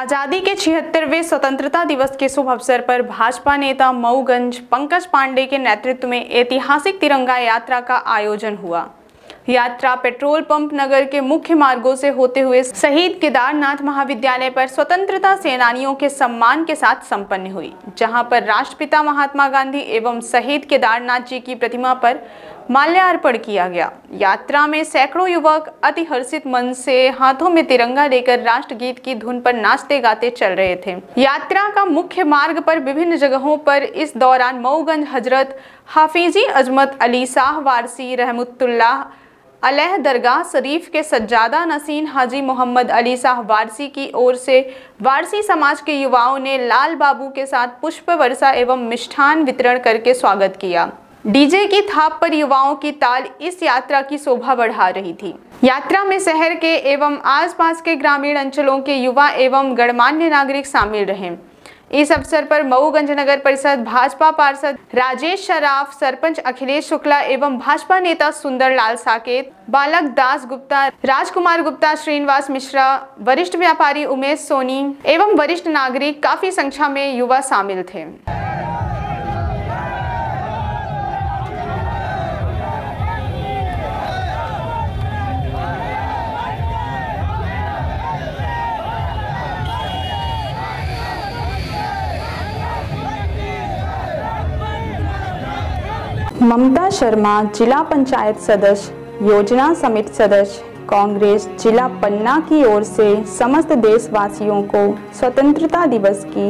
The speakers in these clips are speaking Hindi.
आज़ादी के 76वें स्वतंत्रता दिवस के शुभ अवसर पर भाजपा नेता मऊगंज पंकज पांडे के नेतृत्व में ऐतिहासिक तिरंगा यात्रा का आयोजन हुआ। यात्रा पेट्रोल पंप नगर के मुख्य मार्गों से होते हुए शहीद केदारनाथ महाविद्यालय पर स्वतंत्रता सेनानियों के सम्मान के साथ संपन्न हुई, जहां पर राष्ट्रपिता महात्मा गांधी एवं शहीद केदारनाथ जी की प्रतिमा पर माल्यार्पण किया गया। यात्रा में सैकड़ों युवक अतिहर्षित मन से हाथों में तिरंगा लेकर राष्ट्रगीत की धुन पर नाचते गाते चल रहे थे। यात्रा का मुख्य मार्ग पर विभिन्न जगहों पर इस दौरान मऊगंज हजरत हाफिजी अजमत अली साहब वारसी रहमतुल्लाह अलैह दरगाह शरीफ के सज्जादा नसीन हाजी मोहम्मद अली साहब वारसी की ओर से वारसी समाज के युवाओं ने लाल बाबू के साथ पुष्प वर्षा एवं मिष्ठान वितरण करके स्वागत किया। डीजे की थाप पर युवाओं की ताल इस यात्रा की शोभा बढ़ा रही थी। यात्रा में शहर के एवं आसपास के ग्रामीण अंचलों के युवा एवं गणमान्य नागरिक शामिल रहे। इस अवसर पर मऊगंज नगर परिषद भाजपा पार्षद राजेश शराफ, सरपंच अखिलेश शुक्ला एवं भाजपा नेता सुंदरलाल साकेत, बालक दास गुप्ता, राजकुमार गुप्ता, श्रीनिवास मिश्रा, वरिष्ठ व्यापारी उमेश सोनी एवं वरिष्ठ नागरिक काफी संख्या में युवा शामिल थे। ममता शर्मा जिला पंचायत सदस्य, योजना समिति सदस्य, कांग्रेस जिला पन्ना की ओर से समस्त देशवासियों को स्वतंत्रता दिवस की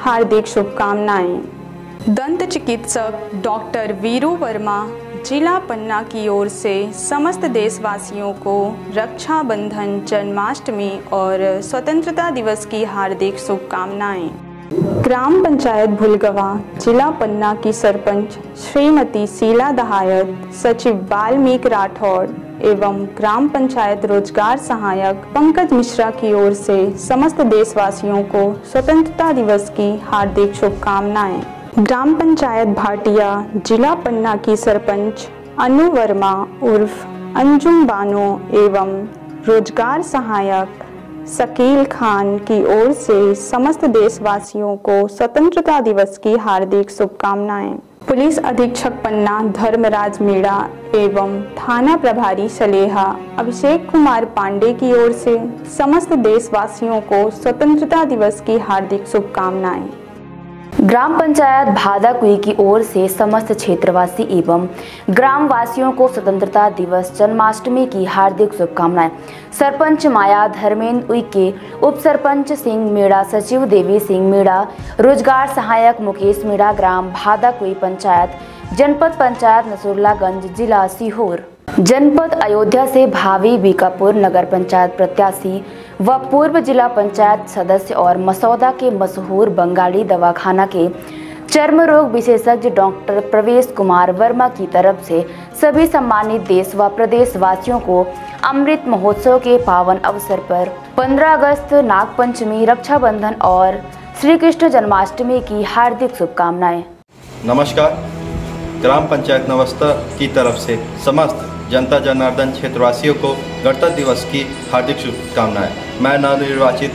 हार्दिक शुभकामनाएं। दंत चिकित्सक डॉक्टर वीरू वर्मा जिला पन्ना की ओर से समस्त देशवासियों को रक्षाबंधन, जन्माष्टमी और स्वतंत्रता दिवस की हार्दिक शुभकामनाएं। ग्राम पंचायत भुलगवा जिला पन्ना की सरपंच श्रीमती शीला दहायत, सचिव बाल्मीक राठौड़ एवं ग्राम पंचायत रोजगार सहायक पंकज मिश्रा की ओर से समस्त देशवासियों को स्वतंत्रता दिवस की हार्दिक शुभकामनाएं। ग्राम पंचायत भाटिया जिला पन्ना की सरपंच अनु वर्मा उर्फ अंजुम बानो एवं रोजगार सहायक शकील खान की ओर से समस्त देशवासियों को स्वतंत्रता दिवस की हार्दिक शुभकामनाएं। पुलिस अधीक्षक पन्ना धर्मराज मीणा एवं थाना प्रभारी सलेहा अभिषेक कुमार पांडे की ओर से समस्त देशवासियों को स्वतंत्रता दिवस की हार्दिक शुभकामनाएं। ग्राम पंचायत भादाकुई की ओर से समस्त क्षेत्रवासी एवं ग्रामवासियों को स्वतंत्रता दिवस, जन्माष्टमी की हार्दिक शुभकामनाएं। सरपंच माया धर्मेन्द्र उइके, उप सरपंच सिंह मेड़ा, सचिव देवी सिंह मेड़ा, रोजगार सहायक मुकेश मीणा, ग्राम भादाकुई पंचायत, जनपद पंचायत नसरुल्लागंज, जिला सीहोर। जनपद अयोध्या से भावी बीकापुर नगर पंचायत प्रत्याशी व पूर्व जिला पंचायत सदस्य और मसौदा के मशहूर बंगाली दवाखाना के चर्म रोग विशेषज्ञ डॉक्टर प्रवेश कुमार वर्मा की तरफ से सभी सम्मानित देश व प्रदेशवासियों को अमृत महोत्सव के पावन अवसर पर 15 अगस्त, नागपंचमी, रक्षाबंधन और श्री कृष्ण जन्माष्टमी की हार्दिक शुभकामनाएं। नमस्कार। ग्राम पंचायत नवस्था की तरफ से समस्त जनता जनार्दन क्षेत्रवासियों को गणतंत्र दिवस की हार्दिक शुभकामनाएं। मैं नवनिर्वाचित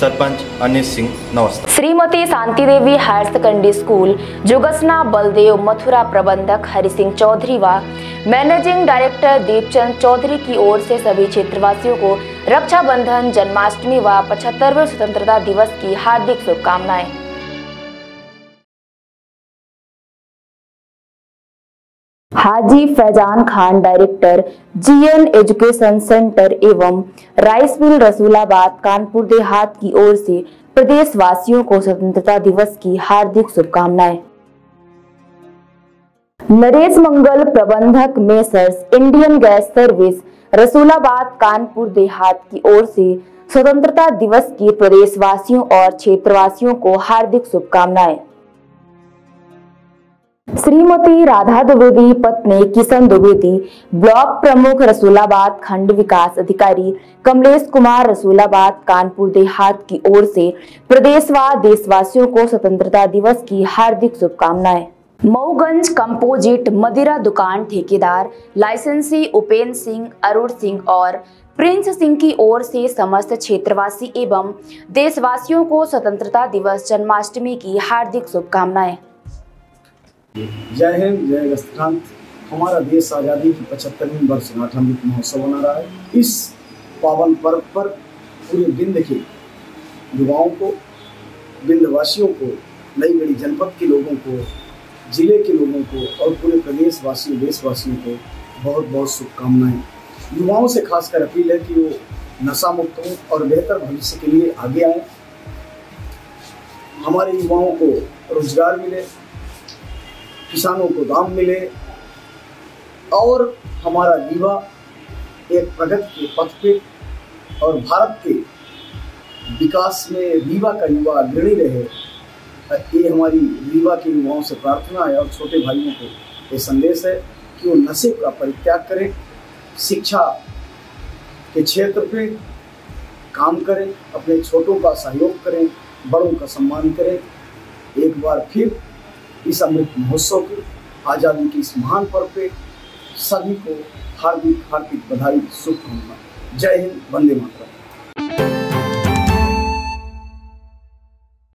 सरपंच अनिश सिंह नवस्था। Shrimati Shanti Devi higher secondary school Jogsana Baldev Mathura प्रबंधक हरि सिंह चौधरी व मैनेजिंग डायरेक्टर दीपचंद चौधरी की ओर से सभी क्षेत्रवासियों को रक्षाबंधन, जन्माष्टमी व 75वें स्वतंत्रता दिवस की हार्दिक शुभकामनाएं। Haji Faizan Khan, director GN education centre एवं राइस मिल रसूलाबाद, कानपुर देहात की ओर से प्रदेशवासियों को स्वतंत्रता दिवस की हार्दिक शुभकामनाएं। नरेश मंगल, प्रबंधक messrs Indian gas service Rasulabad, Kanpur Dehat की ओर से स्वतंत्रता दिवस की प्रदेशवासियों और क्षेत्रवासियों को हार्दिक शुभकामनाएं। श्रीमती राधा द्विवेदी, पत्नी किशन द्विवेदी, ब्लॉक प्रमुख रसूलाबाद, खंड विकास अधिकारी कमलेश कुमार रसूलाबाद, कानपुर देहात की ओर से प्रदेश व देशवासियों को स्वतंत्रता दिवस की हार्दिक शुभकामनाएं। मऊगंज कंपोजिट मदिरा दुकान ठेकेदार लाइसेंसी उपेंद्र सिंह, अरुण सिंह और प्रिंस सिंह की ओर से समस्त क्षेत्रवासी एवं देशवासियों को स्वतंत्रता दिवस जन्माष्टमी की हार्दिक शुभकामनाएं। जय हिंद, जय राष्ट्रांत। हमारा देश आजादी की 75वीं वर्षगांठ अमृत महोत्सव मना रहा है। इस पावन पर्व पर पूरे बिंद के युवाओं को, बिंदवासियों को, नई गढ़ी जनपद के लोगों को, जिले के लोगों को और पूरे प्रदेशवासियों देशवासियों को बहुत बहुत शुभकामनाएं। युवाओं से खासकर अपील है कि वो नशा मुक्त हों और बेहतर भविष्य के लिए आगे आएं। हमारे युवाओं को रोजगार मिले, किसानों को दाम मिले और हमारा युवा एक प्रगति के पथ पे और भारत के विकास में युवा का युवा अग्रणी रहे, ये हमारी रीवा के युवाओं से प्रार्थना है। और छोटे भाइयों को ये संदेश है कि वो नशे का परित्याग करें, शिक्षा के क्षेत्र पे काम करें, अपने छोटों का सहयोग करें, बड़ों का सम्मान करें। एक बार फिर इस अमृत महोत्सव के आज़ादी के इस महान पर्व पे सभी को हार्दिक हार्दिक बधाई शुभकामनाएं। जय हिंद, वंदे मातरम।